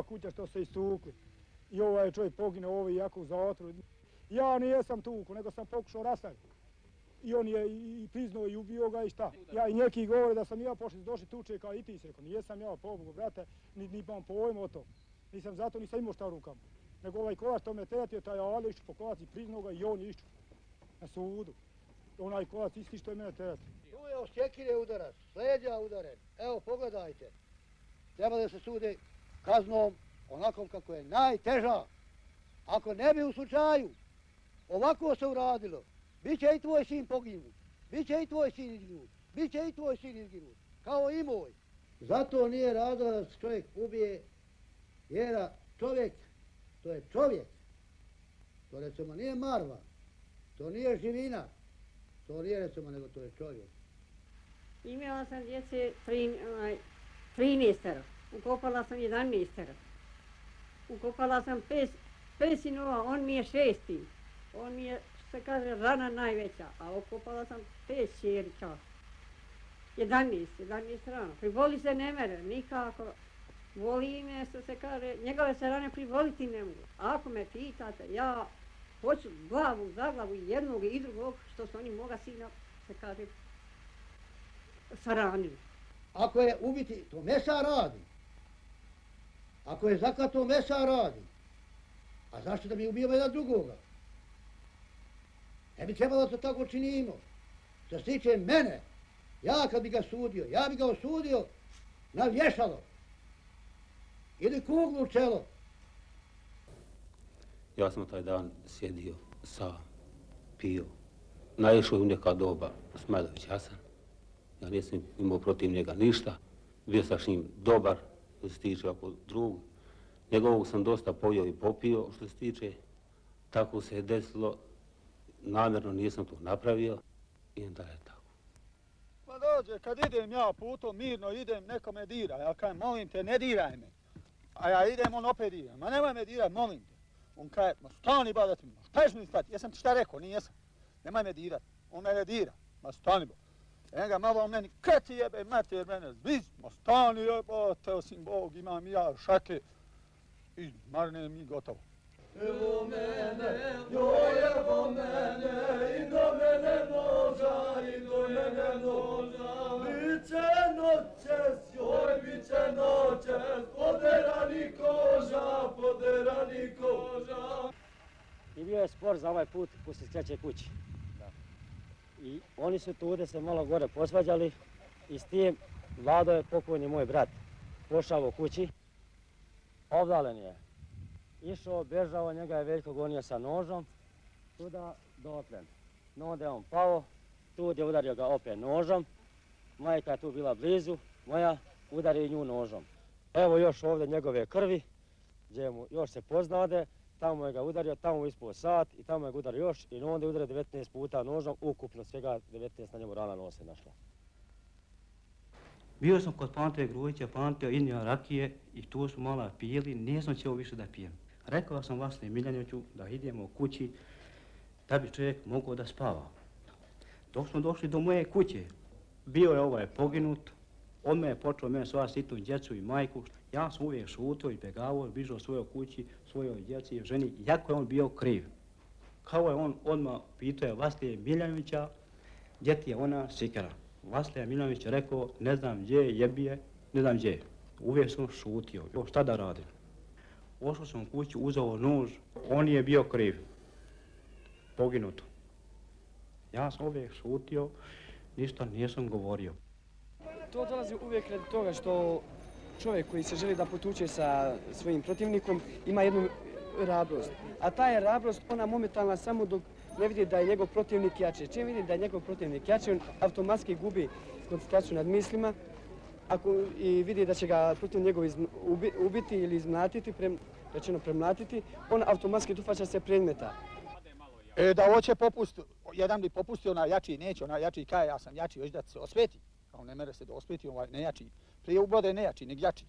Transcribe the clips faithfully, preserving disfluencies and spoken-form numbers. moja kuća što se istukli. I ova je čovjek poginuo, ove jako zatru. Ja nijesam tuku, nego sam pokušao rastaviti. I on je i priznao i ubio ga i šta. Ja i neki govore da sam ja pošli došli tuče kao i ti si rekao. Nijesam ja, pobogu brate, nimam pojma o to. Nisam zato, nisam imao šta u rukama. Nego ovaj kovač to me tetio, taj Ale išću po kovac i priznao ga i on išću na sudu. Onaj kovac isti što je mene tetio. Tu je ošćekire udarac, sleđa udaren. Evo pogledajte. Treba da se sude kaznom onakom kako je najteža. Ako ne bi u slučaju ovako se uradilo, biće i tvoj sin poginut, biće i tvoj sin izginut, biće i tvoj sin izginut, kao i moj. Zato nije razlog da čovjek ubije, jer čovjek, to je čovjek, to recimo nije marva, to nije živina, to nije recimo nego to je čovjek. Imala sam djece trinaestero, ukopala sam jedanaestero, ukopala sam pet sinova, on mi je šesti, on mi je se kaže rana najveća, a okopala sam pet šerića, jedanaest, jedanaest rana. Privoli se ne mere, nikako, voli me što se kaže, njegove se rane privoliti ne mogu. Ako me pitate, ja hoću glavu, zaglavu jednog i drugog, što su oni moga sina, se kaže, saranili. Ako je ubiti, to mesa radi. Ako je zakat, to mesa radi. A zašto da mi ubijemo jedan drugoga? Ne bi trebalo da to tako činimo. Što se tiče mene, ja kad bi ga sudio, ja bi ga osudio na vješalo. Ili kuglu u čelo. Ja sam taj dan sjedio, sam, pio. Naišao je u neka doba Smajlović Hasan. Ja nisam imao protiv njega ništa. Bio sam s njim dobar, što se tiče ako drug. Njegovog sam dosta pojao i popio, što se tiče. Tako se je desilo. Namjerno nisam to napravio i onda je tako. Pa dođe, kad idem ja putom, mirno idem, neko me dira. Ja kaj, molim te, ne diraj me. A ja idem, on opet dira. Ma nemoj me diraj, molim te. On kaj, ma stani ba da ti mi, ma šta ješ mi stati? Jesam ti šta rekao, nijesam. Nemoj me dirat. On me ne dira. Ma stani ba. Enga, malo on meni, kaj ti jebe, mater mene, zbiz. Ma stani jebe, o, te osim Bog, imam i ja šake. I marne mi gotovo. Evo mene, joj evo mene, i do mene noža, i do mene noža. Biće noćes, joj biće noćes, poderani koža, poderani koža. I bio je spor za ovaj put poslije treće kući. I oni su tu gdje se malo gore posvađali i s tim Vlado je pokojni moj brat. Pošao u kući, obdalen je. Išao, bežao, njega je Veljko gonio sa nožom, tuda do oplen. No onda je on pao, tu je udario ga opet nožom. Majka je tu bila blizu, moja udario nju nožom. Evo još ovdje njegove krvi, gdje mu još se poznade, tamo je ga udario, tamo je ispao sat i tamo je ga udario još i onda je udario devetnaest puta nožom, ukupno svega devetnaest na njemu rana nose našla. Bio sam kod Pantoja Grujića, Pantoja inio rakije i tu su mala pijeli, nisam ćeo više da pijem. Rekao sam Vasli Miljaniću da idemo u kući da bi čovjek mogao da spava. Dok smo došli do moje kuće, bio je ovaj poginut, on me je počeo mene sva sitnu djecu i majku. Ja sam uvijek šutio i begavao, bižao svojoj kući, svojoj djeci i ženi, jako je on bio kriv. Kao je on odmah pitao Vaslije Miljanića, gdje ti je ona sikera? Vaslija Miljanić je rekao, ne znam gdje, jebije, ne znam gdje. Uvijek sam šutio, šta da radim? Ošao sam u kuću, uzao nož, on je bio kriv, poginuto. Ja sam uvijek šutio, ništa nisam govorio. To dolazi uvijek radi toga što čovjek koji se želi da potuče sa svojim protivnikom ima jednu hrabrost. A ta je hrabrost, ona momentalna samo dok ne vidi da je njegov protivnik jače. Čim vidi da je njegov protivnik jače, on automatski gubi koncentraciju nad mislima i vidi da će ga protiv njegov ubiti ili izmlatiti, rečeno premlatiti, on automatski dofaća se predmeta. E, da hoće popustiti, jedan bi popustio, onaj jači neće, onaj jači kaj, ja sam jači, još da se osveti. Kao ne mere se da osveti, ovaj nejači. Prije ubode nejači, nek jači.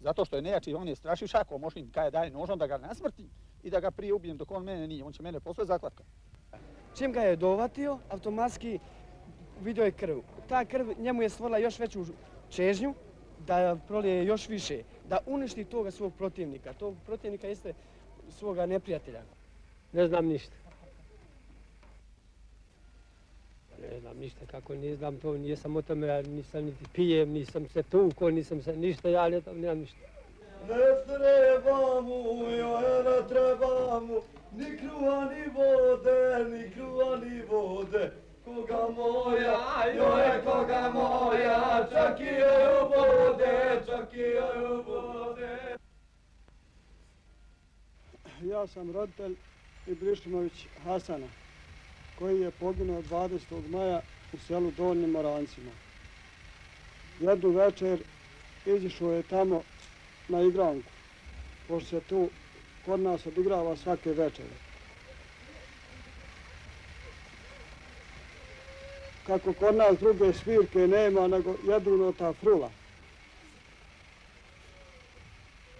Zato što je nejači, on je strašiš, ako možem kaj daje nožom da ga nasmrtim i da ga prije ubijem dok on mene nije, on će mene posle zakvatka. Čim ga je dovatio, automatski vidio je krv. Ta krv njemu je stvorila još veću čežnju da prolije još više, da uništi toga svog protivnika. Tog protivnika jeste svoga neprijatelja. Ne znam ništa. Ne znam ništa kako, ne znam to, nisam o tome, nisam niti pijem, nisam se tuko, nisam se ništa, ja ne znam ništa. Ne treba mu, joj ne treba mu, ni kruha ni vode, ni kruha ni vode. Koga moja, joj koga moja, čak i joj u vode, čak i joj u vode. Ja sam roditelj Ibrišlinović Hasana, koji je poginuo dvadesetog maja u selu Donjim Morancima. Jednu večer izišao je tamo na igranku, pošto se tu kod nas odigrava svake večere. Kako kod nas druge svirke nema, nego jedino ta frula.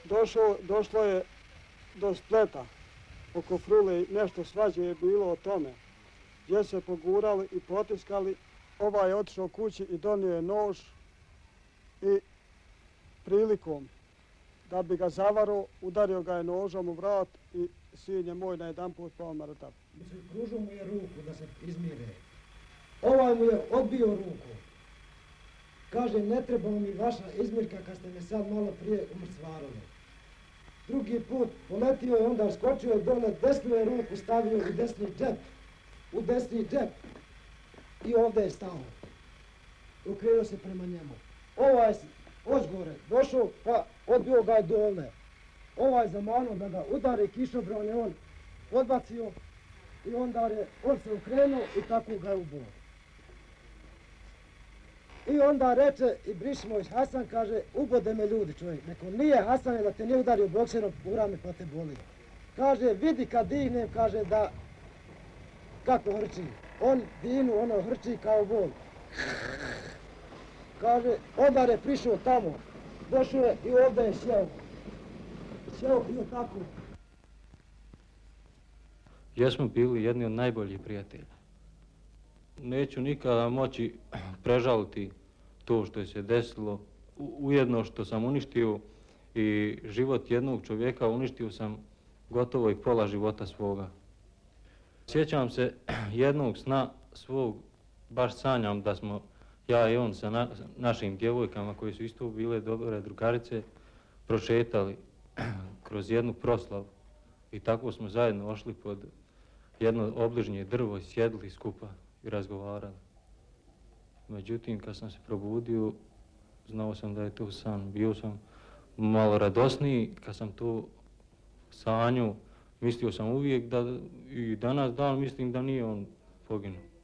Došlo, došlo je do spleta, oko frule nešto svađe je bilo o tome, gdje se pogurali i potiskali, ovaj je otišao kući i donio je nož i prilikom da bi ga zavarao, udario ga je nožom u vrat i sin je moj na jedan put pao mrtav. Pružao mu je ruku da se izmire. Ovaj mu je odbio ruku. Kaže, ne treba mi vaša izmirka kad ste me sad malo prije umrcvarali. Drugi put poletio je, onda skočio je dole, desnu je ruku stavio u desni džep. U desni džep. I ovdje je stao. Ukrio se prema njemu. Ovaj ozgore došao, pa odbio ga je dole. Ovaj zamanuo da ga udari kišobran, on odbacio i onda je on se ukrenuo i tako ga je ubio. I onda reče Ibrišlimović Hasan, kaže, ubode me ljudi čovjek. Neko nije Hasan, da te nije udario bokserom, ura me pa te boli. Kaže, vidi kad dignem, kaže da kako hrči. On dinu, ono hrči kao bol. Kaže, odar je prišao tamo, došao je i ovdje je sjeo. Sjeo bio tako. Jesmo bili jedni od najboljih prijatelja. Neću nikada moći prežaliti to što je se desilo. Ujedno što sam uništio i život jednog čovjeka, uništio sam gotovo i pola života svoga. Sjećam se jednog sna svog, baš sanjam da smo ja i on sa na, našim djevojkama, koje su isto bile dobre drugarice, prošetali kroz jednu proslavu i tako smo zajedno ošli pod jedno obližnje drvo i sjedli skupa i razgovarali. Međutim, kad sam se probudio, znao sam da je to san. Bio sam malo radosniji kad sam to sanju. Mislio sam uvijek da i danas dan mislim da nije on poginuo.